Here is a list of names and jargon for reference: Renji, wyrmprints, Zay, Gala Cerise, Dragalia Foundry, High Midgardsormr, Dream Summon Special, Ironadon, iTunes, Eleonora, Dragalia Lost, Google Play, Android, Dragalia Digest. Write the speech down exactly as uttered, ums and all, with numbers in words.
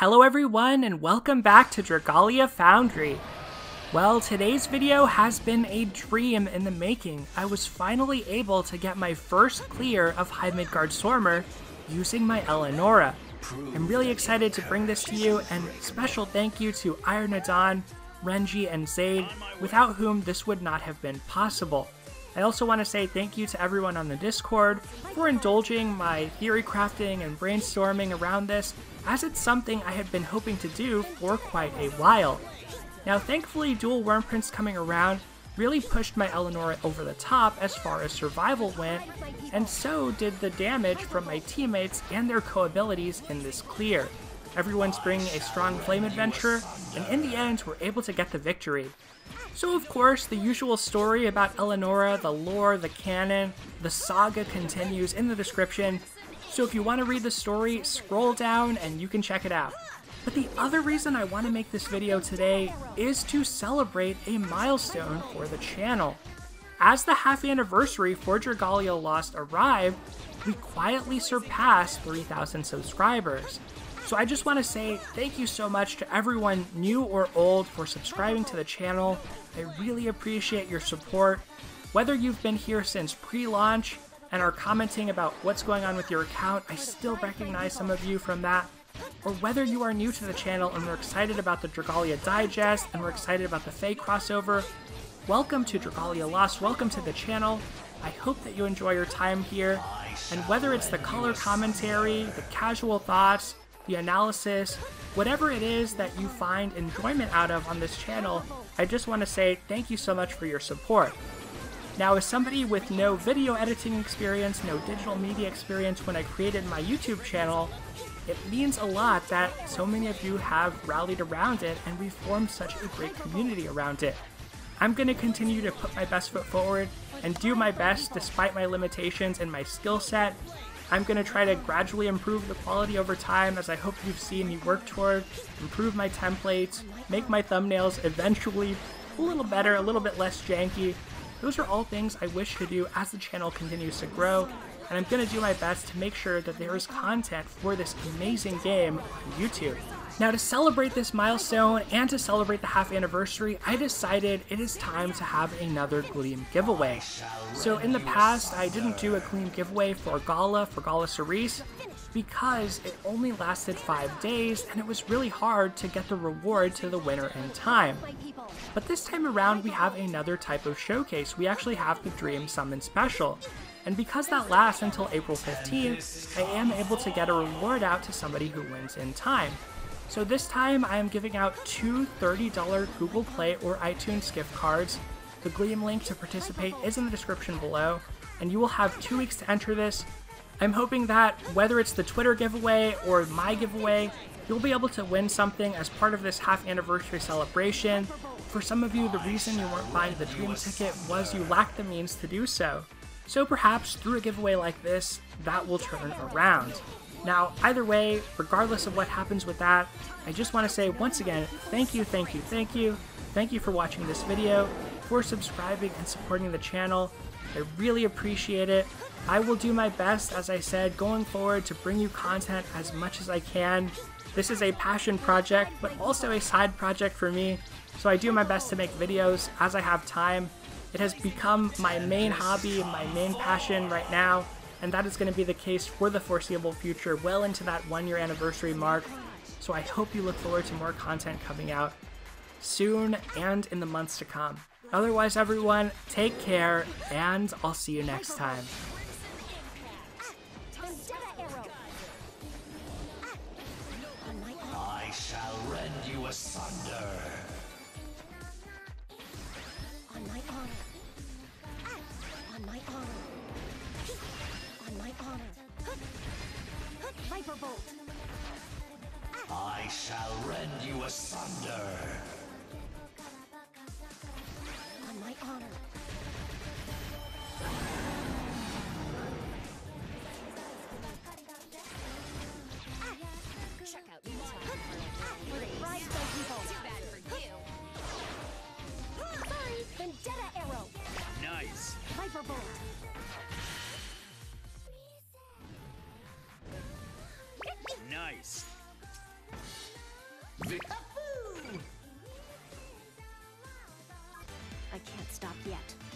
Hello everyone and welcome back to Dragalia Foundry. Well, today's video has been a dream in the making. I was finally able to get my first clear of High Midgardsormr using my Eleonora. I'm really excited to bring this to you, and special thank you to Ironadon, Renji, and Zay, without whom this would not have been possible. I also want to say thank you to everyone on the Discord for indulging my theory crafting and brainstorming around this, as it's something I had been hoping to do for quite a while. Now thankfully, dual worm prints coming around really pushed my Eleonora over the top as far as survival went, and so did the damage from my teammates and their co-abilities in this clear. Everyone's bringing a strong flame adventure, and in the end we're able to get the victory. So of course, the usual story about Eleonora, the lore, the canon, the saga continues in the description, so if you want to read the story, scroll down and you can check it out. But the other reason I want to make this video today is to celebrate a milestone for the channel. As the half anniversary for Dragalia Lost arrived, we quietly surpassed three thousand subscribers. So I just want to say thank you so much to everyone new or old for subscribing to the channel. I really appreciate your support. Whether you've been here since pre-launch and are commenting about what's going on with your account, I still recognize some of you from that. Or whether you are new to the channel and we're excited about the Dragalia Digest and we're excited about the Fae crossover, welcome to Dragalia Lost, welcome to the channel. I hope that you enjoy your time here, and whether it's the color commentary, the casual thoughts, the analysis, whatever it is that you find enjoyment out of on this channel, I just want to say thank you so much for your support. Now, as somebody with no video editing experience, no digital media experience when I created my YouTube channel, it means a lot that so many of you have rallied around it and we've formed such a great community around it. I'm going to continue to put my best foot forward and do my best despite my limitations and my skill set. I'm going to try to gradually improve the quality over time, as I hope you've seen me work toward, improve my templates, make my thumbnails eventually a little better, a little bit less janky. Those are all things I wish to do as the channel continues to grow, and I'm going to do my best to make sure that there is content for this amazing game on YouTube. Now, to celebrate this milestone and to celebrate the half anniversary, I decided it is time to have another Gleam giveaway. So in the past, I didn't do a Gleam giveaway for Gala, for Gala Cerise, because it only lasted five days and it was really hard to get the reward to the winner in time. But this time around, we have another type of showcase. We actually have the Dream Summon Special. And because that lasts until April fifteenth, I am able to get a reward out to somebody who wins in time. So this time I am giving out two thirty dollar Google Play or iTunes gift cards. The Gleam link to participate is in the description below, and you will have two weeks to enter this. I'm hoping that whether it's the Twitter giveaway or my giveaway, you'll be able to win something as part of this half anniversary celebration. For some of you, the reason you weren't buying the Dream ticket was you lacked the means to do so. So perhaps through a giveaway like this, that will turn around. Now, either way, regardless of what happens with that, I just want to say once again, thank you, thank you, thank you. Thank you for watching this video, for subscribing and supporting the channel. I really appreciate it. I will do my best, as I said, going forward to bring you content as much as I can. This is a passion project, but also a side project for me, so I do my best to make videos as I have time. It has become my main hobby, my main passion right now, and that is going to be the case for the foreseeable future, well into that one year anniversary mark. So I hope you look forward to more content coming out soon and in the months to come. Otherwise, everyone, take care, and I'll see you next time. I shall rend you asunder. I shall rend you asunder. On my honor. Check out the right people. Too bad for you. Sorry, vendetta arrow. Nice. Viper bolt. Nice. Vic. I can't stop yet.